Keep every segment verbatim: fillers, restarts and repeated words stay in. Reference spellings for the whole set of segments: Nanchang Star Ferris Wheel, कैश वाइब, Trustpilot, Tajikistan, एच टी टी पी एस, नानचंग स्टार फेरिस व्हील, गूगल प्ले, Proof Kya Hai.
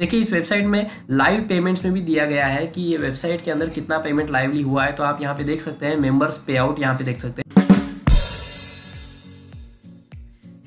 देखिए इस वेबसाइट में लाइव पेमेंट्स में भी दिया गया है कि ये वेबसाइट के अंदर कितना पेमेंट लाइवली हुआ है। तो आप यहाँ पे देख सकते हैं मेंबर्स पे आउट यहाँ पे देख सकते हैं।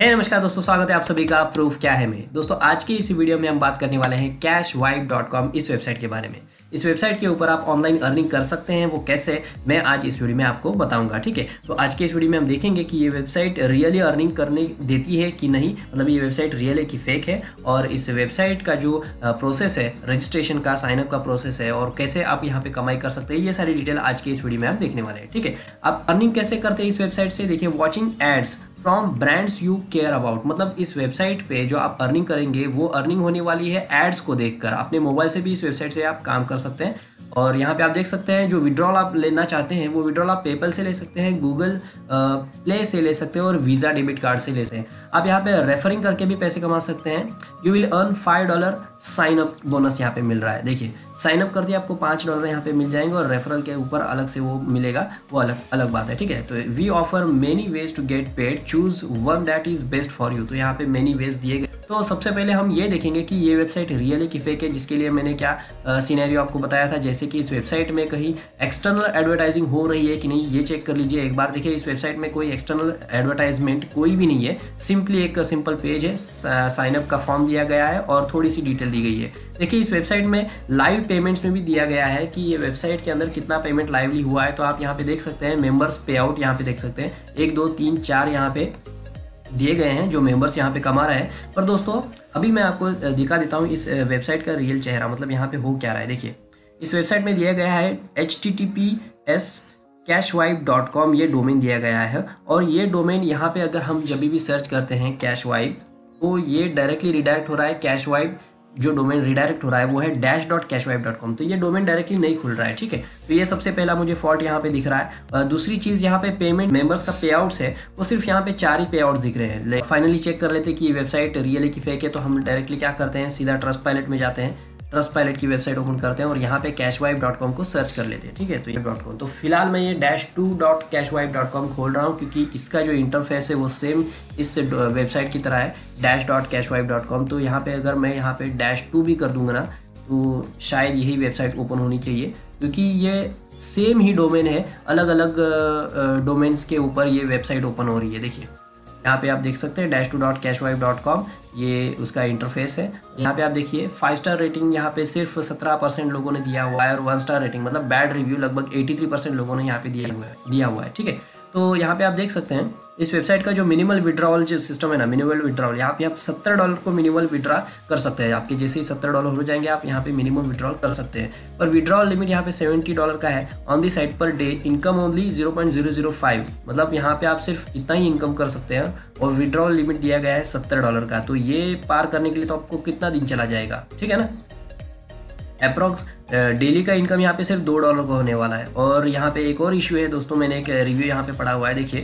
हे नमस्कार दोस्तों, स्वागत है आप सभी का प्रूफ क्या है में। दोस्तों आज की इसी वीडियो में हम बात करने वाले हैं कैश वाइब डॉट कॉम इस वेबसाइट के बारे में। इस वेबसाइट के ऊपर आप ऑनलाइन अर्निंग कर सकते हैं, वो कैसे मैं आज इस वीडियो में आपको बताऊंगा, ठीक है। तो आज के इस वीडियो में हम देखेंगे कि ये वेबसाइट रियली अर्निंग करने देती है कि नहीं, मतलब ये वेबसाइट रियल है कि फेक है, और इस वेबसाइट का जो प्रोसेस है रजिस्ट्रेशन का, साइनअप का प्रोसेस है, और कैसे आप यहाँ पे कमाई कर सकते हैं, ये सारी डिटेल आज के इस वीडियो में आप देखने वाले हैं, ठीक है। आप अर्निंग कैसे करते हैं इस वेबसाइट से, देखिए watching ads from brands you care about, मतलब इस वेबसाइट पे जो आप अर्निंग करेंगे वो अर्निंग होने वाली है एड्स को देखकर। अपने मोबाइल से भी इस वेबसाइट से आप काम कर सकते हैं। और यहाँ पे आप देख सकते हैं जो विड्रॉल आप लेना चाहते हैं वो विड्रॉल आप पेपल से ले सकते हैं, गूगल प्ले से ले सकते हैं, और वीज़ा डेबिट कार्ड से ले सकते हैं। आप यहाँ पे रेफरिंग करके भी पैसे कमा सकते हैं। You will earn five dollar sign up bonus यहाँ पे मिल रहा है। देखिए साइन अप करते आपको पाँच डॉलर यहाँ पे मिल जाएंगे, और रेफरल के ऊपर अलग से वो मिलेगा, वो अलग अलग बात है, ठीक है। तो we offer many ways to get paid, choose one that is best for you. तो यहाँ पे मेनी वेज दिए गए। तो सबसे पहले हम ये देखेंगे कि ये वेबसाइट रियल है कि फेक है, जिसके लिए मैंने क्या सीनैरियो आपको बताया था, जैसे कि इस वेबसाइट में कहीं एक्सटर्नल एडवर्टाइजिंग हो रही है कि नहीं, ये चेक कर लीजिए एक बार। देखिए इस वेबसाइट में कोई एक्सटर्नल एडवर्टाइजमेंट कोई भी नहीं है, सिंपली एक सिंपल पेज है, साइनअप का फॉर्म दिया गया है और थोड़ी सी डिटेल दी गई है। देखिए इस वेबसाइट में लाइव पेमेंट्स में भी दिया गया है कि ये वेबसाइट के अंदर कितना पेमेंट लाइवली हुआ है। तो आप यहाँ पे देख सकते हैं मेंबर्स पे आउट यहाँ पे देख सकते हैं, एक दो तीन चार यहाँ पे दिए गए हैं जो मेंबर्स यहाँ पे कमा रहे हैं। पर दोस्तों अभी मैं आपको दिखा देता हूँ इस वेबसाइट का रियल चेहरा, मतलब यहाँ पे हो क्या रहा है। देखिए इस वेबसाइट में दिया गया है एच टी टी पी एस कैश वाइब dot com, ये डोमेन दिया गया है, और ये डोमेन यहाँ पे अगर हम जब भी सर्च करते हैं कैश वाइब, तो ये डायरेक्टली रिडायरेक्ट हो रहा है। कैश वाइब जो डोमेन रिडायरेक्ट हो रहा है वो है dash dot कैश वाइब dot com, तो ये डोमेन डायरेक्टली नहीं खुल रहा है, ठीक है। तो ये सबसे पहला मुझे फॉल्ट यहाँ पे दिख रहा है। दूसरी चीज़ यहाँ पे पेमेंट मेंबर्स का पे आउट्स है वो सिर्फ यहाँ पे चार ही पे आउट्स दिख रहे हैं। फाइनली चेक कर लेते हैं कि वेबसाइट रियल है कि फेक है। तो हम डायरेक्टली क्या करते हैं, सीधा ट्रस्ट पायलट में जाते हैं, ट्रस्ट पायलट की वेबसाइट ओपन करते हैं, और यहाँ पे कैश वाइब डॉट कॉम को सर्च कर लेते हैं, ठीक है। तो ये डॉट कॉम, तो फिलहाल मैं ये dash two dot कैश वाइब dot com खोल रहा हूँ, क्योंकि इसका जो इंटरफेस है वो सेम इस वेबसाइट की तरह है dash dot कैश वाइब dot com. तो यहाँ पे अगर मैं यहाँ पे डैश टू भी कर दूंगा ना, तो शायद यही वेबसाइट ओपन होनी चाहिए, क्योंकि ये सेम ही डोमेन है, अलग अलग डोमेन्स के ऊपर ये वेबसाइट ओपन हो रही है। देखिए यहाँ पे आप देख सकते हैं dash two dot कैश वाइब dot com, ये उसका इंटरफेस है। यहाँ पे आप देखिए फाइव स्टार रेटिंग यहाँ पे सिर्फ सत्रह परसेंट लोगों ने दिया हुआ है, और वन स्टार रेटिंग मतलब बैड रिव्यू लगभग तिरासी परसेंट लोगों ने यहाँ पे दिया हुआ है दिया हुआ है ठीक है। तो यहाँ पे आप देख सकते हैं इस वेबसाइट का जो मिनिमल विड्रॉल जो सिस्टम है ना, मिनिमल विड्रॉल, यहाँ पे आप सत्तर डॉलर को मिनिमल विड्रॉ कर सकते हैं। आपके जैसे ही सत्तर डॉलर हो जाएंगे आप यहाँ पे मिनिमम विड्रॉल कर सकते हैं, पर विड्रॉल लिमिट यहाँ पे सेवेंटी डॉलर का है। On the site per day income only zero point zero zero five, मतलब यहाँ पे आप सिर्फ इतना ही इनकम कर सकते हैं, और विड्रॉल लिमिट दिया गया है सत्तर डॉलर का। तो ये पार करने के लिए तो आपको कितना दिन चला जाएगा, ठीक है ना। अप्रॉक्स डेली का इनकम यहाँ पे सिर्फ दो डॉलर का होने वाला है। और यहाँ पे एक और इशू है दोस्तों, मैंने एक रिव्यू यहाँ पे पढ़ा हुआ है, देखिए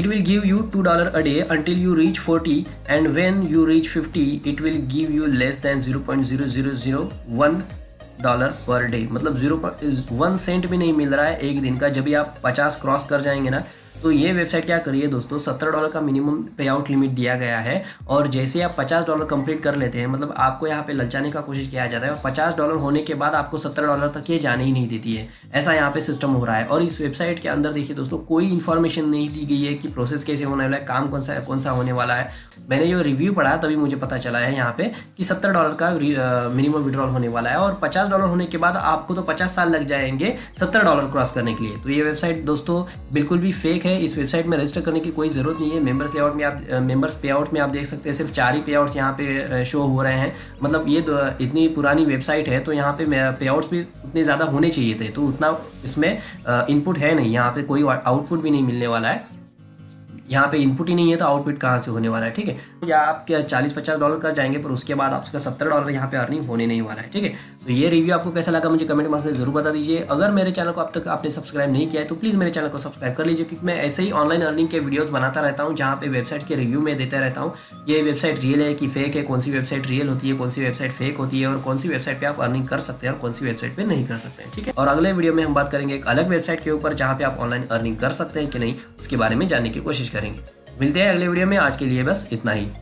it will give you two dollar a day until you reach forty, and when you reach fifty it will give you less than zero point zero zero zero one dollar per day, मतलब zero one cent भी नहीं मिल रहा है एक दिन का। जब भी आप पचास क्रॉस कर जाएंगे ना, तो ये वेबसाइट क्या करिए दोस्तों, सत्तर डॉलर का मिनिमम पे आउट लिमिट दिया गया है, और जैसे आप पचास डॉलर कंप्लीट कर लेते हैं, मतलब आपको यहाँ पे ललचाने का कोशिश किया जाता है, और पचास डॉलर होने के बाद आपको सत्तर डॉलर तक ये जाने ही नहीं देती है। ऐसा यहाँ पे सिस्टम हो रहा है। और इस वेबसाइट के अंदर देखिए दोस्तों कोई इन्फॉर्मेशन नहीं दी गई है कि प्रोसेस कैसे होने वाला है, काम कौन सा कौन सा होने वाला है। मैंने जो रिव्यू पढ़ा तभी मुझे पता चला है यहाँ पे कि सत्तर डॉलर का मिनिमम विड्रॉल होने वाला है, और पचास डॉलर होने के बाद आपको तो पचास साल लग जाएंगे सत्तर डॉलर क्रॉस करने के लिए। तो ये वेबसाइट दोस्तों बिल्कुल भी फेक है। इस वेबसाइट में रजिस्टर करने की कोई जरूरत नहीं है। मेंबर्स लेआउट में आप मेंबर्स पे आउट में आप देख सकते हैं सिर्फ चार ही पे आउट्स यहाँ पे शो हो रहे हैं, मतलब ये इतनी पुरानी वेबसाइट है तो यहाँ पे पे आउट्स भी उतने ज़्यादा होने चाहिए थे, तो उतना इसमें इनपुट है नहीं, यहाँ पे कोई आउटपुट भी नहीं मिलने वाला है। यहाँ पे इनपुट ही नहीं है तो आउटपुट कहाँ से होने वाला है, ठीक है। या आप क्या चालीस पचास डॉलर कर जाएंगे, पर उसके बाद आपका सत्तर डॉलर यहाँ पे अर्निंग होने नहीं वाला है, ठीक है। तो ये रिव्यू आपको कैसा लगा मुझे कमेंट बॉक्स में जरूर बता दीजिए। अगर मेरे चैनल को अब तक आपने सब्सक्राइब नहीं किया है तो प्लीज़ मेरे चैनल को सब्सक्राइब कर लीजिए, क्योंकि मैं ऐसे ही ऑनलाइन अर्निंग के वीडियोज़ बनाता रहता हूँ, जहाँ पे वेबसाइट के रिव्यू में देता रहता हूँ ये वेबसाइट रियल है कि फेक है, कौन सी वेबसाइट रियल होती है, कौन सी वेबसाइट फेक होती है, और कौन सी वेबसाइट पर आप अर्निंग कर सकते हैं और कौन सी वेबसाइट पर नहीं कर सकते हैं, ठीक है। और अगले वीडियो में हम बात करेंगे एक अलग वेबसाइट के ऊपर जहाँ पे आप ऑनलाइन अर्निंग कर सकते हैं कि नहीं, उसके बारे में जानने की कोशिश करेंगे। मिलते हैं अगले वीडियो में, आज के लिए बस इतना ही।